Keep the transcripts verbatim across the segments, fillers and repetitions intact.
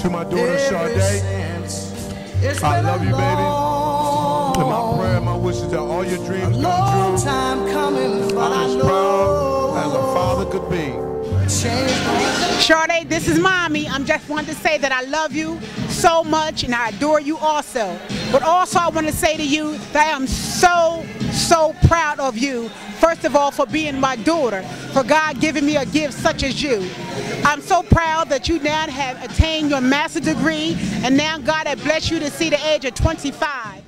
to my daughter Sade. I love you, baby. And my prayer and my wishes that all your dreams come true. Time coming, but I'm as proud as a father could be. Sade, this is mommy. I just wanted to say that I love you so much and I adore you also. But also I want to say to you that I am so, so proud of you. First of all, for being my daughter, for God giving me a gift such as you. I'm so proud that you now have attained your master's degree, and now God has blessed you to see the age of twenty-five.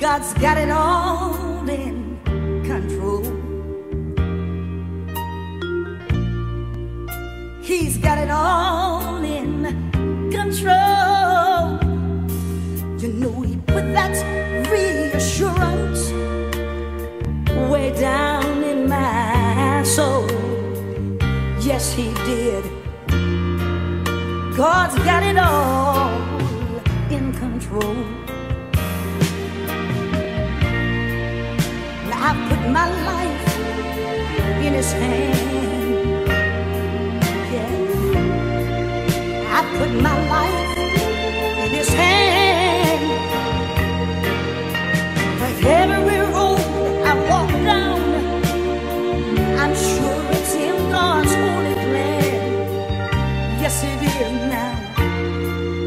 God's got it all in control. He's got it all in control. You know He put that reassurance way down in my soul. Yes, He did. God's got it all in control. I put my life in His hand. Yeah, I put my life in His hand. But every road I walk down, I'm sure it's in God's holy plan. Yes, it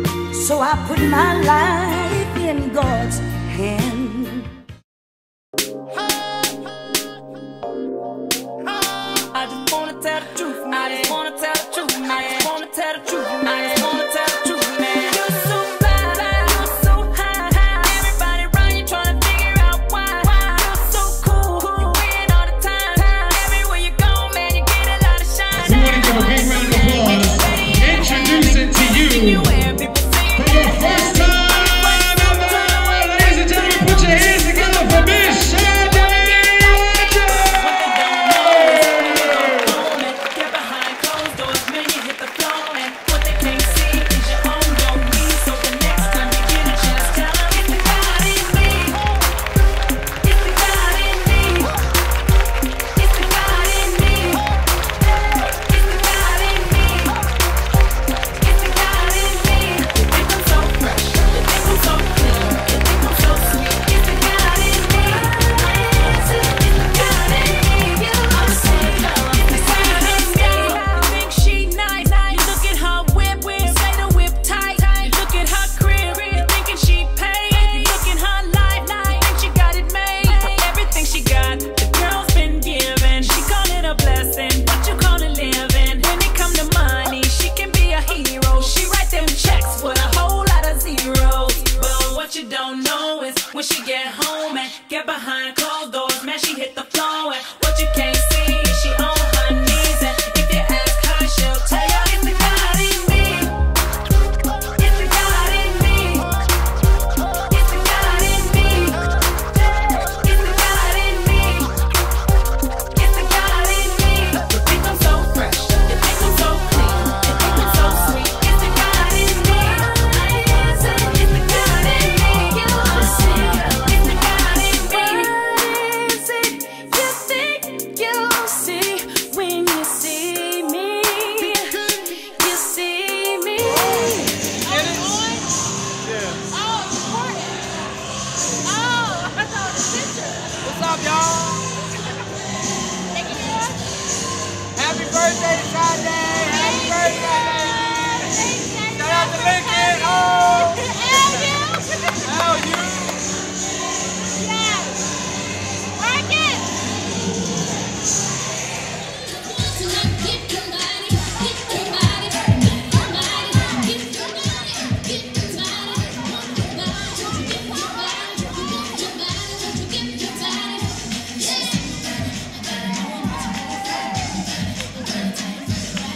is now. So I put my life in God's hand. I just wanna tell the truth, man. I just wanna tell the truth, man. I just wanna tell the truth, man. I just wanna tell the truth, man. You're so fly, you're so high, high. Everybody around you trying to figure out why. why. You're so cool, you win all the time. Everywhere you go, man, you get a lot of shine. So we're gonna give a big round of applause, introducing to you, for your first time.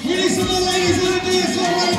Ladies, ladies, ladies, ladies.